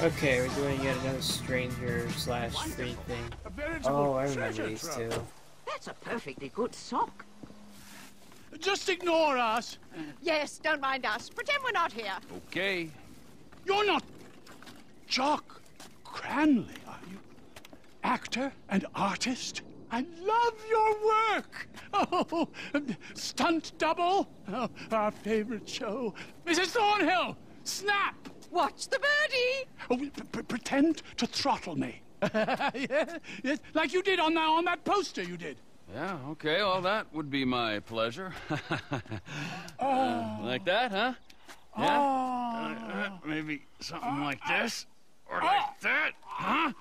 Okay, we're doing yet another stranger slash free thing. Oh, I remember these two. That's a perfectly good sock. Just ignore us. Yes, don't mind us. Pretend we're not here. Okay. You're not Jock Cranley, are you? Actor and artist? I love your work. Oh, stunt double. Oh, our favorite show. Mrs. Thornhill, snap. Watch the birdie. Oh, pretend to throttle me. Yes, yes, like you did on that poster you did. Yeah, okay, well, that would be my pleasure. Like that, huh? Yeah? Maybe something like this, or like that, huh?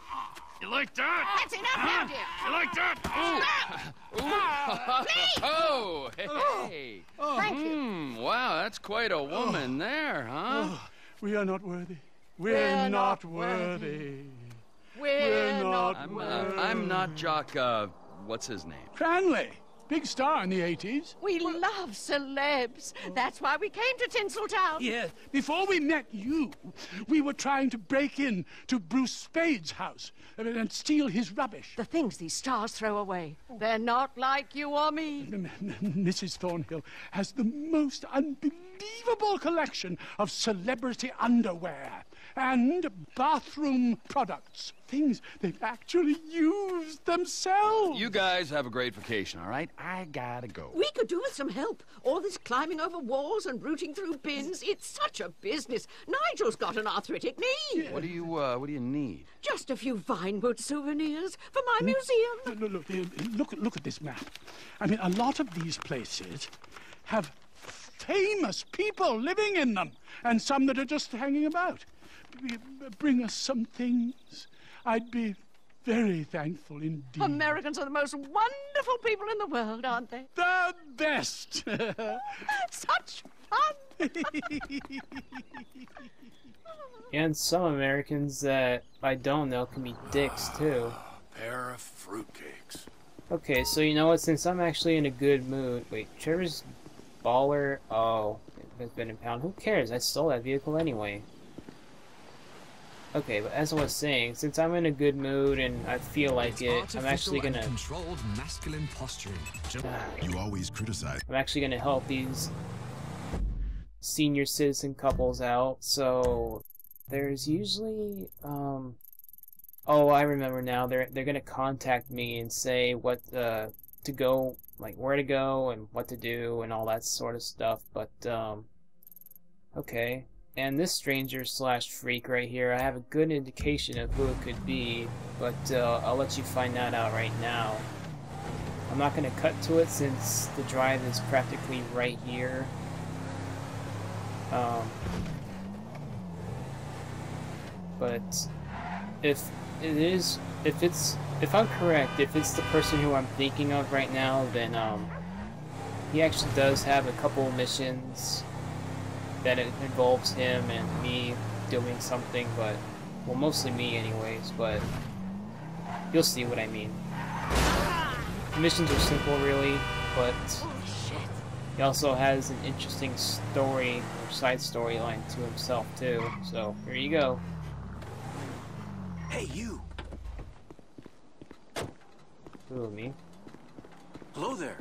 You like that? That's enough, now, dear. You like that? Oh. Stop! Oh, hey! Thank you. Wow, that's quite a woman there, huh? Oh. We are not worthy. We're not worthy. We're not worthy. I'm not Jock, what's his name? Cranley. Big star in the 80s. We love celebs. That's why we came to Tinseltown. Yes. Before we met you, we were trying to break in to Bruce Spade's house and steal his rubbish. The things these stars throw away. They're not like you or me. Mrs. Thornhill has the most unbelievable collection of celebrity underwear and bathroom products. Things they've actually used themselves. You guys have a great vacation, all right? I gotta go. We could do with some help. All this climbing over walls and rooting through bins. It's such a business. Nigel's got an arthritic knee. What do you need? Just a few Vinewood souvenirs for my museum. Look at this map. I mean, a lot of these places have famous people living in them, and some that are just hanging about. Bring us some things. I'd be very thankful indeed. Americans are the most wonderful people in the world, aren't they? The best! Such fun! And some Americans that I don't know can be dicks, too. A pair of fruitcakes. Okay, so you know what? Since I'm actually in a good mood... Wait, Trevor's baller... Oh, it's been impounded. Who cares? I stole that vehicle anyway. Okay, but as I was saying, since I'm in a good mood and I feel like it, I'm actually gonna controlled masculine posturing. You always criticize. I'm actually gonna help these senior citizen couples out. So there's usually oh, I remember now. They're gonna contact me and say what to go, like where to go and what to do and all that sort of stuff. But okay. And this stranger slash freak right here, I have a good indication of who it could be, but I'll let you find that out right now. I'm not going to cut to it since the drive is practically right here. But if I'm correct, if it's the person who I'm thinking of right now, then he actually does have a couple missions that it involves him and me doing something, but well, mostly me anyways, but you'll see what I mean. The missions are simple really, but he also has an interesting story or side storyline to himself too, so here you go. Hey you! Ooh, me. Hello there.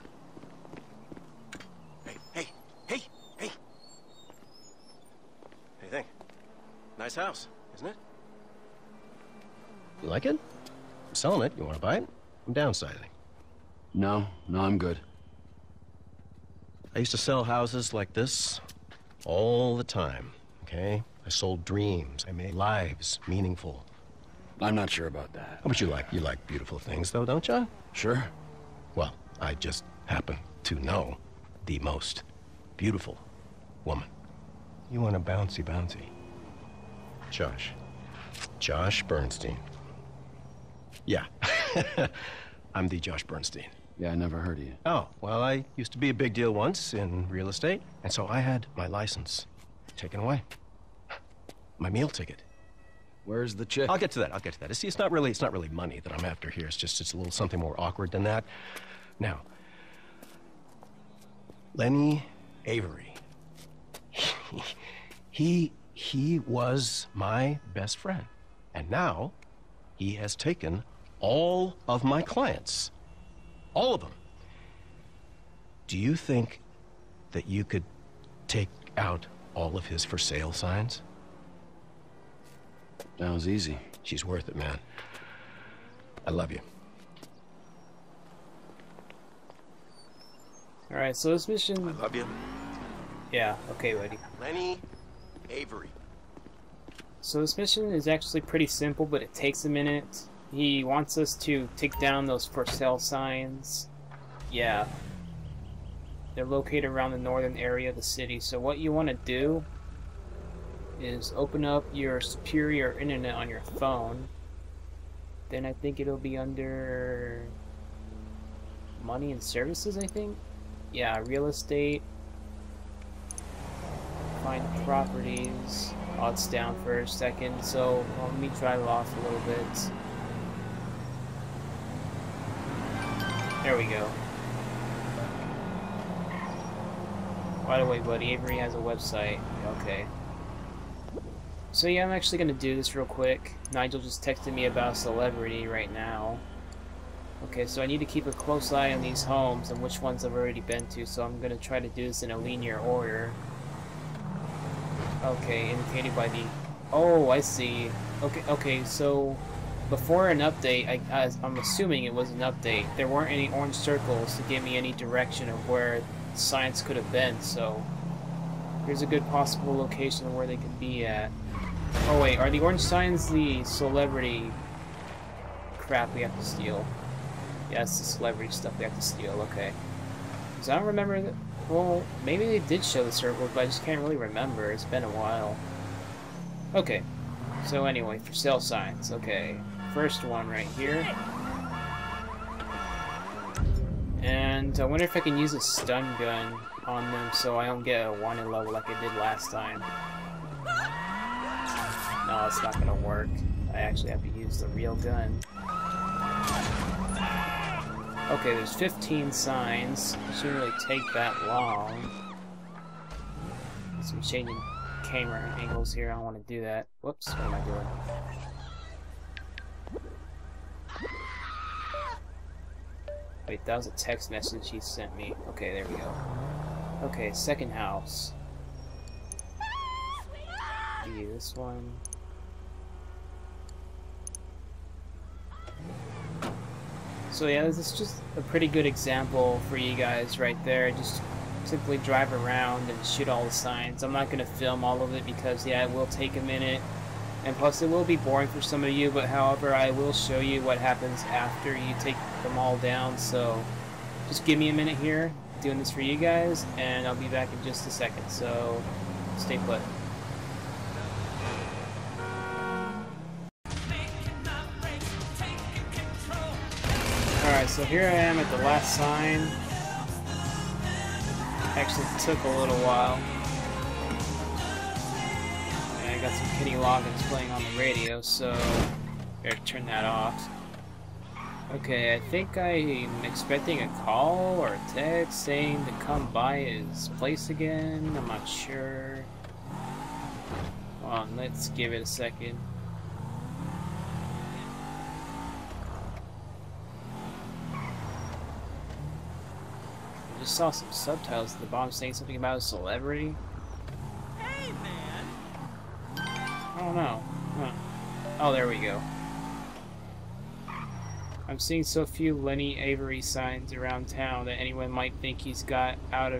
Nice house, isn't it? You like it? I'm selling it. You want to buy it? I'm downsizing. No, I'm good. I used to sell houses like this all the time, okay? I sold dreams. I made lives meaningful. I'm not sure about that. Oh, but you like beautiful things, though, don't you? Sure. Well, I just happen to know the most beautiful woman. You want a bouncy. Josh Bernstein. Yeah. I'm the Josh Bernstein. Yeah, I never heard of you. Oh, well, I used to be a big deal once in real estate, and so I had my license taken away. My meal ticket. Where's the chick? I'll get to that. See, it's not really money that I'm after here. It's a little something more awkward than that. Now, Lenny Avery. He He was my best friend. And now he has taken all of my clients. All of them. Do you think that you could take out all of his for sale signs? That was easy. She's worth it, man. I love you. All right, so this mission... I love you. Yeah, okay, buddy. Lenny Avery. So this mission is actually pretty simple, but it takes a minute. He wants us to take down those for sale signs. Yeah. They're located around the northern area of the city. So what you want to do is open up your superior internet on your phone. Then I think it'll be under money and services, I think. Yeah, real estate. Find properties. Oh, it's down for a second, so well, let me drive off a little bit. There we go. By the way, buddy, Avery has a website. Okay. So yeah, I'm actually going to do this real quick. Nigel just texted me about a celebrity right now. Okay, so I need to keep a close eye on these homes and which ones I've already been to, so I'm going to try to do this in a linear order. Okay, indicated by the... Oh, I see. Okay, so before an update, I'm assuming it was an update, there weren't any orange circles to give me any direction of where science could have been, so here's a good possible location where they could be at. Oh wait, are the orange signs the celebrity crap we have to steal? Yeah, it's the celebrity stuff we have to steal, okay. Because I don't remember... Well, maybe they did show the circles, but I just can't really remember. It's been a while. Okay. So anyway, for sale signs. Okay. First one right here. And I wonder if I can use a stun gun on them so I don't get a wanted level like I did last time. No, it's not going to work. I actually have to use the real gun. Okay, there's 15 signs. It shouldn't really take that long. So I'm changing camera angles here. I don't want to do that. Whoops, what am I doing? Wait, that was a text message he sent me. Okay, there we go. Okay, second house. Do this one. So yeah, this is just a pretty good example for you guys right there. Just simply drive around and shoot all the signs. I'm not going to film all of it because, yeah, it will take a minute. And plus it will be boring for some of you, but however, I will show you what happens after you take them all down. So just give me a minute here, doing this for you guys, and I'll be back in just a second. So stay put. Alright, so here I am at the last sign. Actually took a little while. And I got some Kenny Loggins playing on the radio, so better turn that off. Okay, I think I'm expecting a call or a text saying to come by his place again. I'm not sure. Hold on, let's give it a second. Saw some subtitles at the bottom saying something about a celebrity. Hey man. I don't know. Huh. Oh, there we go. I'm seeing so few Lenny Avery signs around town that anyone might think he's got out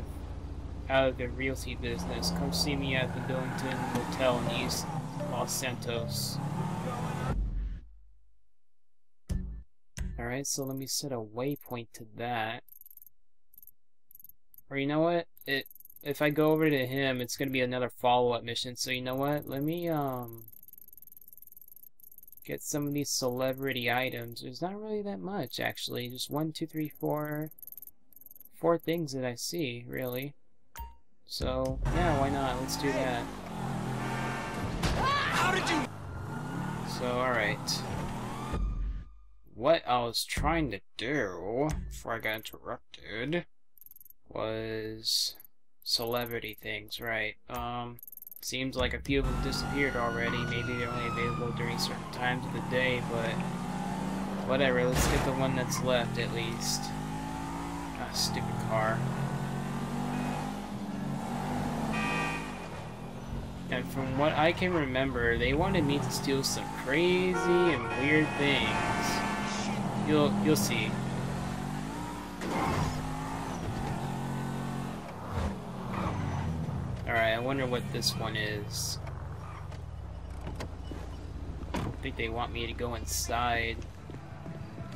of the realty business. Come see me at the Billington Motel in East Los Santos. Alright, so let me set a waypoint to that. Or you know what? If I go over to him, it's gonna be another follow-up mission. So you know what? Let me get some of these celebrity items. There's not really that much actually. Just 4 things that I see, really. So yeah, why not? Let's do that. How did you? So alright. What I was trying to do before I got interrupted was celebrity things, right? Seems like a few of them disappeared already. Maybe they're only available during certain times of the day, but whatever. Let's get the one that's left at least. Ah, stupid car. And from what I can remember, they wanted me to steal some crazy and weird things. You'll see. Alright, I wonder what this one is. I think they want me to go inside.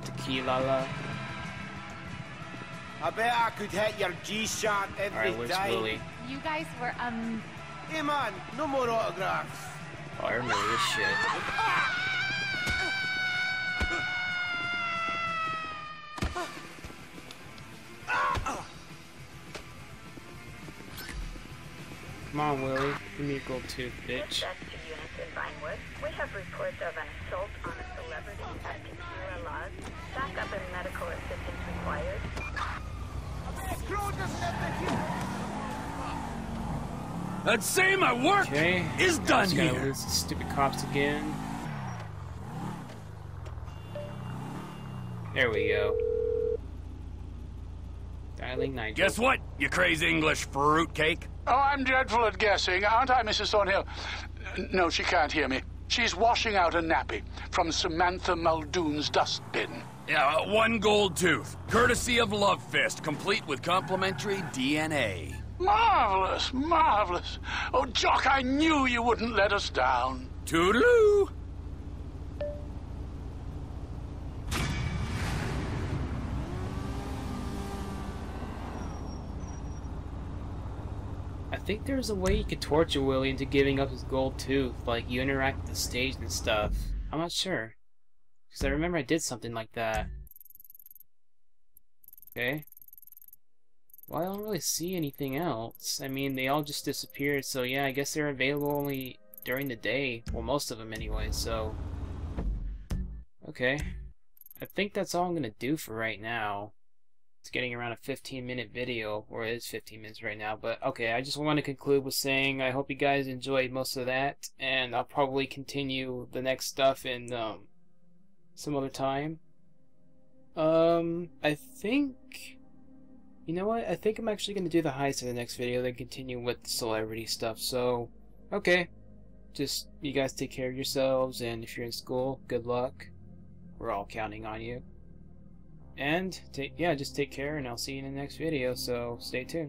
Tequila. I bet I could hit your G-shot every day. Alright, where's Willie? You guys were, Hey man, no more autographs. Oh, I remember this shit. Come on, Willie. Give me a gold tooth, bitch. With rescue units in Vinewood, we have reports of an assault on a celebrity at Kikura Lodge. Backup and medical assistance required. I'd say my work is done here. Gotta lose the stupid cops again. There we go. Dialing Nigel. Guess what, you crazy English fruitcake? Oh, I'm dreadful at guessing, aren't I, Mrs. Thornhill? No, she can't hear me. She's washing out a nappy from Samantha Muldoon's dustbin. Yeah, one gold tooth, courtesy of Love Fist, complete with complimentary DNA. Marvelous, marvelous. Oh, Jock, I knew you wouldn't let us down. Toodaloo! I think there's a way you could torture Willie into giving up his gold tooth, like you interact with the stage and stuff. I'm not sure. Because I remember I did something like that. Okay. Well, I don't really see anything else. I mean, they all just disappeared, so yeah, I guess they're available only during the day. Well, most of them anyway, so... Okay. I think that's all I'm gonna do for right now. It's getting around a 15-minute video, or it is 15 minutes right now, but okay, I just want to conclude with saying I hope you guys enjoyed most of that, and I'll probably continue the next stuff in, some other time. I think... You know what? I think I'm actually going to do the heist in the next video, then continue with the celebrity stuff, so... Okay. Just, you guys take care of yourselves, and if you're in school, good luck. We're all counting on you. And, yeah, just take care, and I'll see you in the next video, so stay tuned.